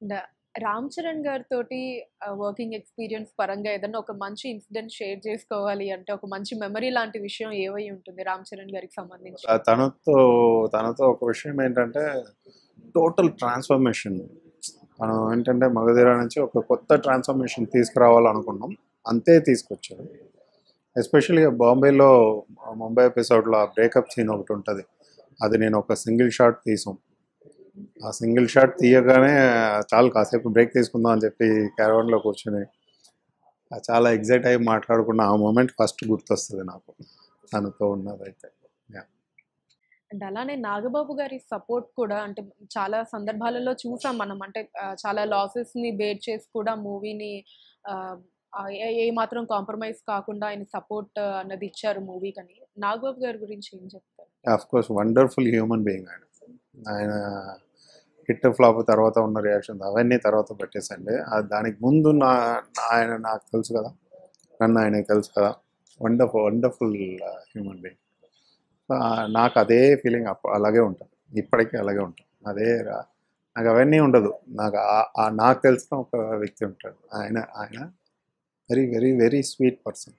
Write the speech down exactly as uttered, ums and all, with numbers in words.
And Ram Charan gar toti working experience paranga edanna oka manchi incident share chesukovali ante oka manchi memory laanti vishayam evayi untundi Ram Charan gariki sambandhinchi tanato tanato oka vishayam entante total transformation మనం ఏంటంటే మగధీర నుంచి ఒక కొత్త transformation తీసుకురావాలనుకున్నాం, అంతే తీసుకొచ్చారు. ఎస్పెషల్గా బాంబేలో ముంబై ఎపిసోడ్లో ఆ బ్రేకప్ సీన్ ఒకటి ఉంటుంది, అది నేను ఒక సింగిల్ షాట్ తీసాం. ఆ సింగిల్ షాట్ తీయగానే చాలా కాసేపు బ్రేక్ తీసుకుందాం అని చెప్పి క్యారవాన్లో కూర్చొని చాలా ఎగ్జైట్ అయ్యి మాట్లాడుకున్న ఆ మూమెంట్ ఫస్ట్ గుర్తొస్తుంది నాకు తనతో ఉన్నదైతే. అండ్ అలానే నాగబాబు గారి సపోర్ట్ కూడా, అంటే చాలా సందర్భాలలో చూసాం మనం, అంటే చాలా లాసెస్ని బేర్ చేసి కూడా మూవీని ఏమాత్రం కాంప్రమైజ్ కాకుండా ఆయన సపోర్ట్ అన్నది ఇచ్చారు మూవీకి. అని నాగబాబు గారి గురించి ఏం చెప్తారు? అఫ్కోర్స్ వండర్ఫుల్ హ్యూమన్ బీయింగ్ ఆయన. ఆయన హిట్ ఫ్లాప్ తర్వాత ఉన్న రియాక్షన్స్ అవన్నీ తర్వాత పెట్టేసండి, దానికి ముందు నా ఆయన నాకు తెలుసు కదా, నన్ను ఆయనకు తెలుసు కదా. Wonderful wonderful human being. నాకు అదే ఫీలింగ్ అప్ అలాగే ఉంటుంది, ఇప్పటికీ అలాగే ఉంటుంది. అదే నాకు అవన్నీ ఉండదు, నాకు నాకు తెలిసిన ఒక వ్యక్తి ఉంటాడు ఆయన. ఆయన very very very sweet person.